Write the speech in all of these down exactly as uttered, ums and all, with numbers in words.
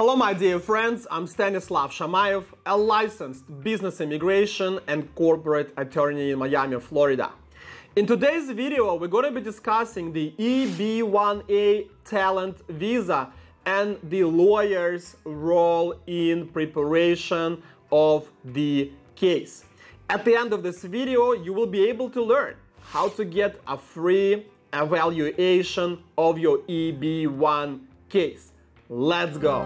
Hello, my dear friends, I'm Stanislav Shamayev, a licensed business immigration and corporate attorney in Miami, Florida. In today's video, we're going to be discussing the E B one A talent visa and the lawyer's role in preparation of the case. At the end of this video, you will be able to learn how to get a free evaluation of your E B one case. Let's go!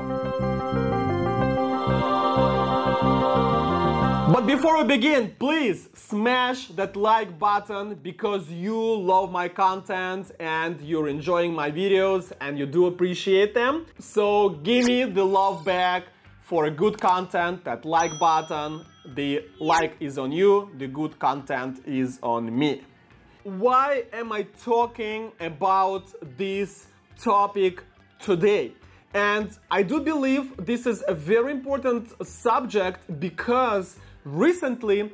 But before we begin, please smash that like button because you love my content and you're enjoying my videos and you do appreciate them. So give me the love back for good content, that like button. The like is on you, the good content is on me. Why am I talking about this topic today? And I do believe this is a very important subject because recently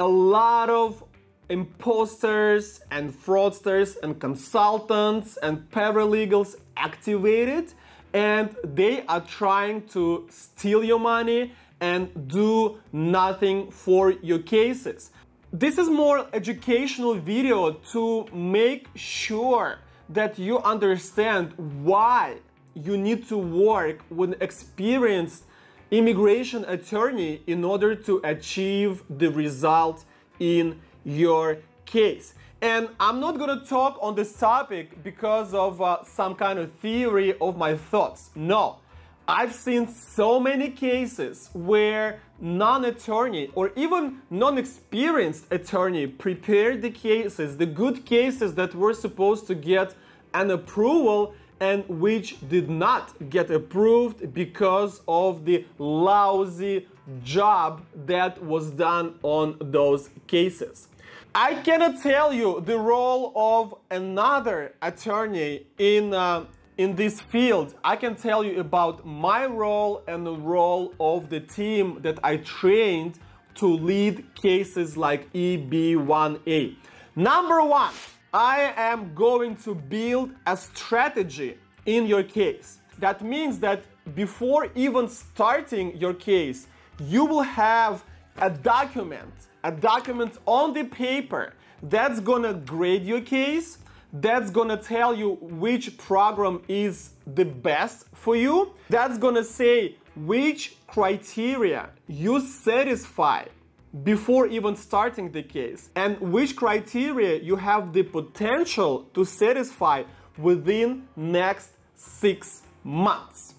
a lot of imposters and fraudsters and consultants and paralegals activated, and they are trying to steal your money and do nothing for your cases. This is more educational video to make sure that you understand why you need to work with an experienced immigration attorney in order to achieve the result in your case. And I'm not going to talk on this topic because of uh, some kind of theory of my thoughts. No, I've seen so many cases where non-attorney or even non-experienced attorney prepared the cases, the good cases that were supposed to get an approval and which did not get approved because of the lousy job that was done on those cases. I cannot tell you the role of another attorney in, uh, in this field. I can tell you about my role and the role of the team that I trained to lead cases like E B one A. Number one, I am going to build a strategy in your case. That means that before even starting your case, you will have a document, a document on the paper that's gonna grade your case, that's gonna tell you which program is the best for you, that's gonna say which criteria you satisfy before even starting the case, and which criteria you have the potential to satisfy within next six months.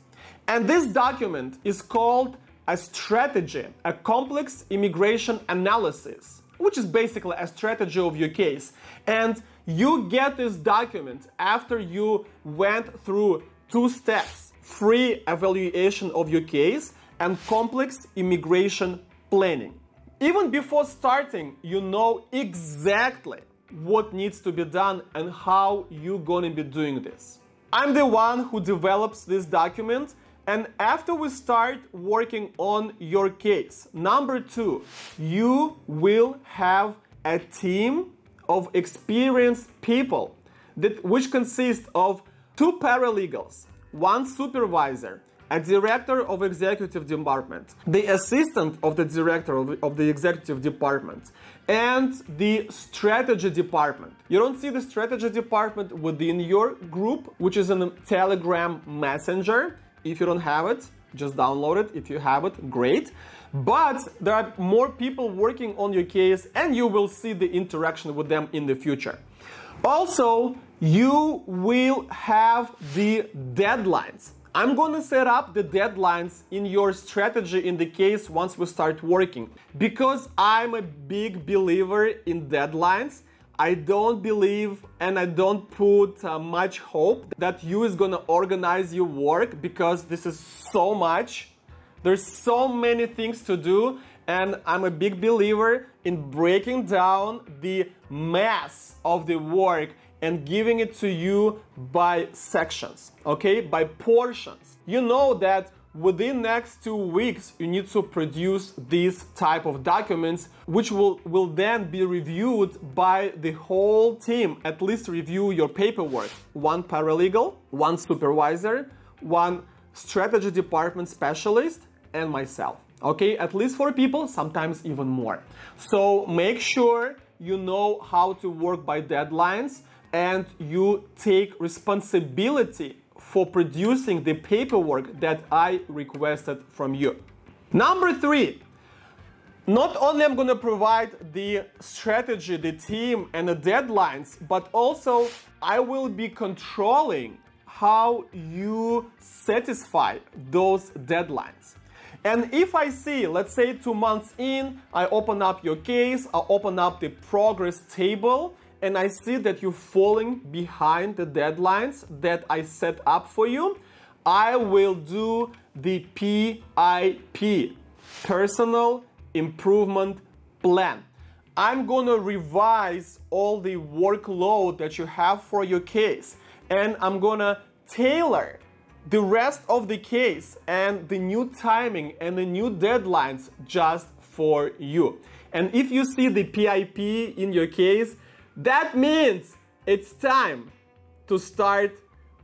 And this document is called a strategy, a complex immigration analysis, which is basically a strategy of your case. And you get this document after you went through two steps: free evaluation of your case and complex immigration planning. Even before starting, you know exactly what needs to be done and how you're gonna be doing this. I'm the one who develops this document, and after we start working on your case, number two, you will have a team of experienced people that, which consists of two paralegals, one supervisor, a director of executive department, the assistant of the director of, of the executive department, and the strategy department. You don't see the strategy department within your group, which is in a Telegram messenger. If you don't have it, just download it. If you have it, great. But there are more people working on your case, and you will see the interaction with them in the future. Also, you will have the deadlines. I'm gonna set up the deadlines in your strategy in the case once we start working, because I'm a big believer in deadlines. I don't believe and I don't put uh, much hope that you is gonna organize your work, because this is so much. There's so many things to do, and I'm a big believer in breaking down the mass of the work and giving it to you by sections, okay, by portions. You know that within next two weeks, you need to produce these type of documents, which will, will then be reviewed by the whole team. At least review your paperwork. One paralegal, one supervisor, one strategy department specialist, and myself. Okay, at least four people, sometimes even more. So make sure you know how to work by deadlines and you take responsibility for producing the paperwork that I requested from you. Number three, not only I'm going to provide the strategy, the team, and the deadlines, but also I will be controlling how you satisfy those deadlines. And if I see, let's say two months in, I open up your case, I open up the progress table, and I see that you're falling behind the deadlines that I set up for you, I will do the P I P, Personal Improvement Plan. I'm gonna revise all the workload that you have for your case, and I'm gonna tailor the rest of the case and the new timing and the new deadlines just for you. And if you see the P I P in your case, that means it's time to start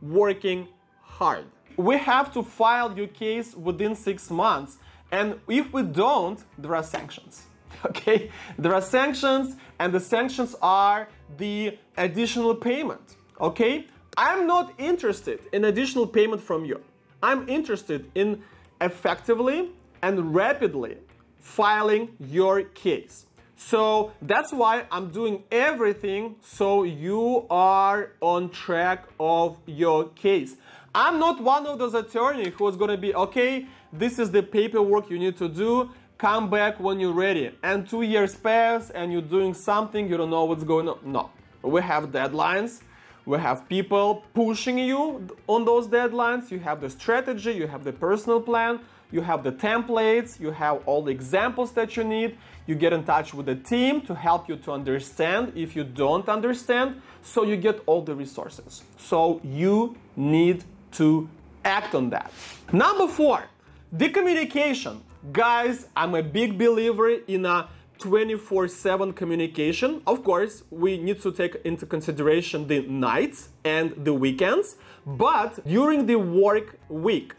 working hard. We have to file your case within six months. And if we don't, there are sanctions, okay? There are sanctions, and the sanctions are the additional payment, okay? I'm not interested in additional payment from you. I'm interested in effectively and rapidly filing your case. So that's why I'm doing everything so you are on track of your case. I'm not one of those attorneys who's gonna be, okay, this is the paperwork you need to do, come back when you're ready. And two years pass and you're doing something, you don't know what's going on. No, we have deadlines, we have people pushing you on those deadlines, you have the strategy, you have the personal plan, you have the templates, you have all the examples that you need, you get in touch with the team to help you to understand if you don't understand, so you get all the resources. So you need to act on that. Number four, the communication. Guys, I'm a big believer in a twenty-four seven communication. Of course, we need to take into consideration the nights and the weekends, but during the work week,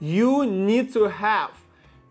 you need to have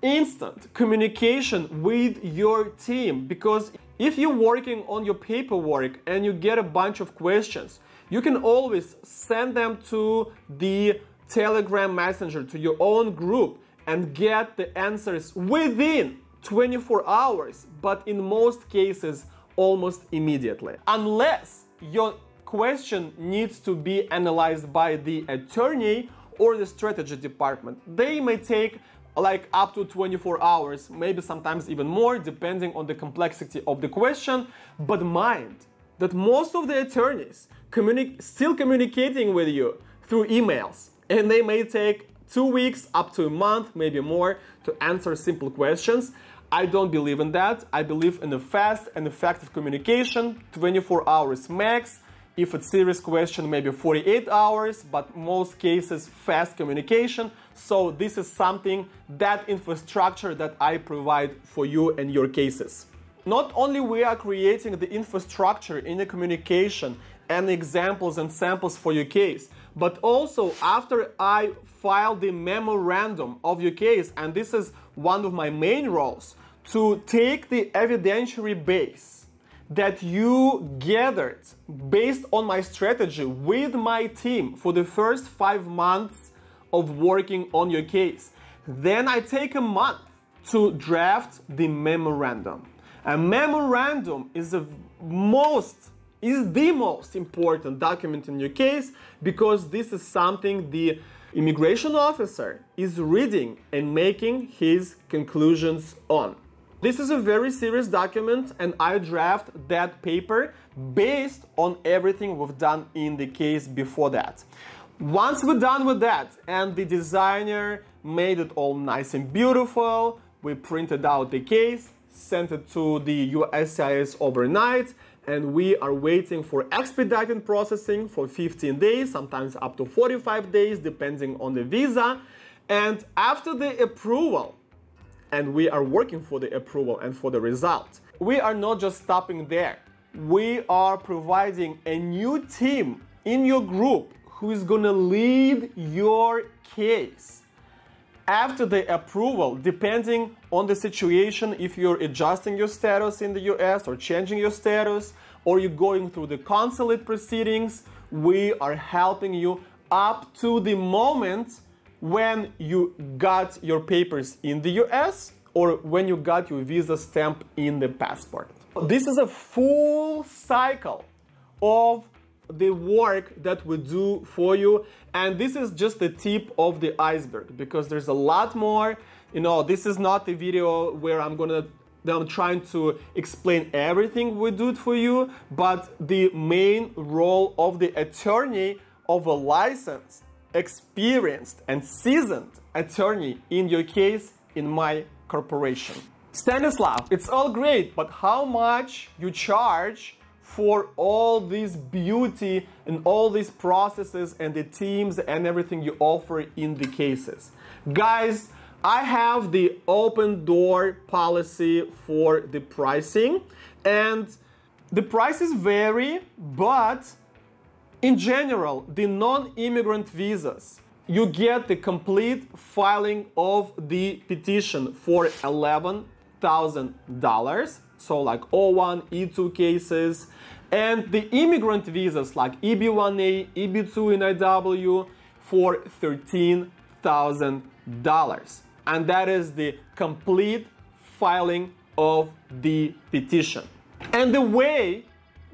instant communication with your team, because if you're working on your paperwork and you get a bunch of questions, you can always send them to the Telegram messenger, to your own group, and get the answers within twenty-four hours, but in most cases, almost immediately. Unless your question needs to be analyzed by the attorney or the strategy department. They may take like up to twenty-four hours, maybe sometimes even more, depending on the complexity of the question. But mind that most of the attorneys communi- still communicating with you through emails, and they may take two weeks up to a month, maybe more, to answer simple questions. I don't believe in that. I believe in a fast and effective communication, twenty-four hours max. If it's a serious question, maybe forty-eight hours, but most cases fast communication. So this is something, that infrastructure that I provide for you and your cases. Not only we are creating the infrastructure in the communication and examples and samples for your case, but also after I file the memorandum of your case, and this is one of my main roles, to take the evidentiary base that you gathered based on my strategy with my team for the first five months of working on your case. Then I take a month to draft the memorandum. A memorandum is the most, is the most important document in your case, because this is something the immigration officer is reading and making his conclusions on. This is a very serious document, and I draft that paper based on everything we've done in the case before that. Once we're done with that, and the designer made it all nice and beautiful, we printed out the case, sent it to the U S C I S overnight, and we are waiting for expedited processing for fifteen days, sometimes up to forty-five days, depending on the visa. And after the approval, and we are working for the approval and for the result. We are not just stopping there. We are providing a new team in your group who is gonna lead your case after the approval, depending on the situation, if you're adjusting your status in the U S or changing your status, or you're going through the consulate proceedings, we are helping you up to the moment when you got your papers in the U S or when you got your visa stamp in the passport. This is a full cycle of the work that we do for you, and this is just the tip of the iceberg, because there's a lot more. You know, this is not a video where I'm gonna that I'm trying to explain everything we do for you, but the main role of the attorney, of a licensed, experienced and seasoned attorney in your case, in my corporation. Stanislav, it's all great, but how much you charge for all this beauty and all these processes and the teams and everything you offer in the cases? Guys, I have the open door policy for the pricing, and the prices vary, but in general, the non-immigrant visas, you get the complete filing of the petition for eleven thousand dollars. So like O one, E two cases, and the immigrant visas like E B one A, E B two, and N I W for thirteen thousand dollars. And that is the complete filing of the petition. And the way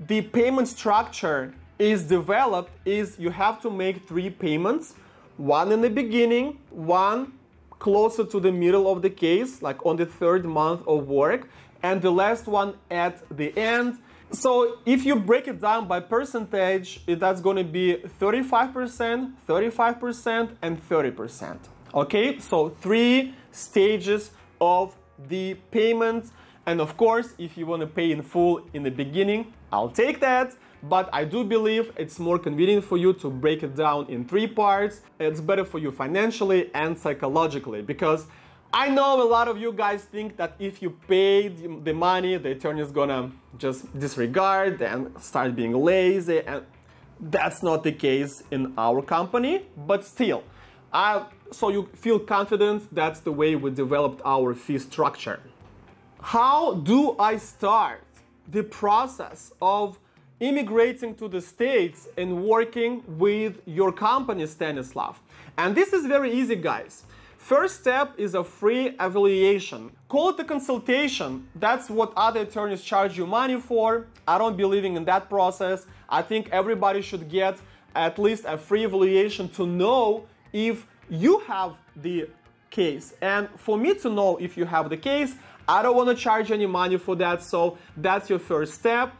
the payment structure is developed is you have to make three payments, one in the beginning, one closer to the middle of the case, like on the third month of work, and the last one at the end. So if you break it down by percentage, that's going to be thirty-five percent, thirty-five percent, and thirty percent. Okay, so three stages of the payment. And of course, if you want to pay in full in the beginning, I'll take that. But I do believe it's more convenient for you to break it down in three parts. It's better for you financially and psychologically, because I know a lot of you guys think that if you pay the money, the attorney is gonna just disregard and start being lazy, and that's not the case in our company, but still. I, so you feel confident, that's the way we developed our fee structure. How do I start the process of immigrating to the States and working with your company, Stanislav? And this is very easy, guys. First step is a free evaluation. Call it a consultation. That's what other attorneys charge you money for. I don't believe in that process. I think everybody should get at least a free evaluation to know if you have the case. And for me to know if you have the case, I don't want to charge any money for that. So that's your first step.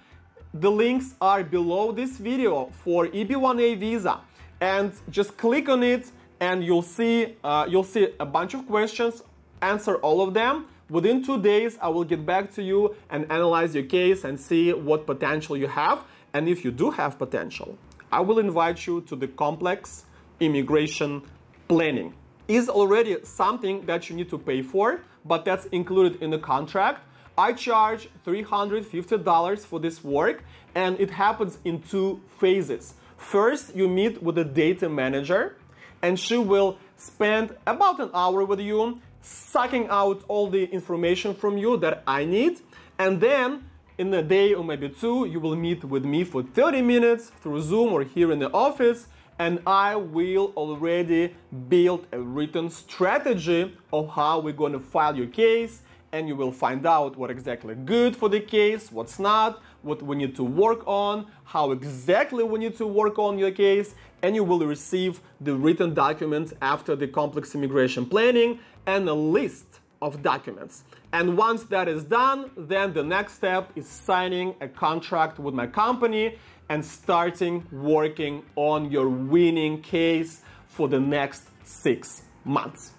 The links are below this video for E B one A visa. And just click on it, and you'll see, uh, you'll see a bunch of questions. Answer all of them. Within two days, I will get back to you and analyze your case and see what potential you have. And if you do have potential, I will invite you to the complex immigration planning. It's already something that you need to pay for, but that's included in the contract. I charge three hundred fifty dollars for this work, and it happens in two phases. First, you meet with a data manager, and she will spend about an hour with you, sucking out all the information from you that I need. And then in a day or maybe two, you will meet with me for thirty minutes through Zoom or here in the office, and I will already build a written strategy of how we're going to file your case, and you will find out what exactly is good for the case, what's not, what we need to work on, how exactly we need to work on your case, and you will receive the written documents after the complex immigration planning and a list of documents. And once that is done, then the next step is signing a contract with my company and starting working on your winning case for the next six months.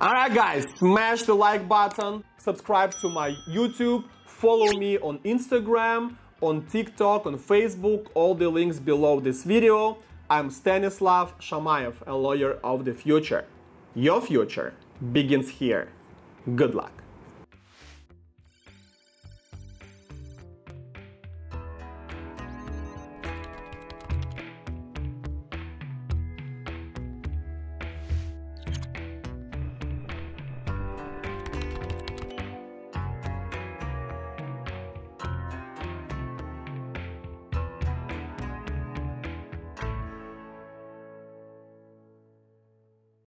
All right, guys, smash the like button, subscribe to my YouTube, follow me on Instagram, on TikTok, on Facebook, all the links below this video. I'm Stanislav Shamayev, a lawyer of the future. Your future begins here. Good luck.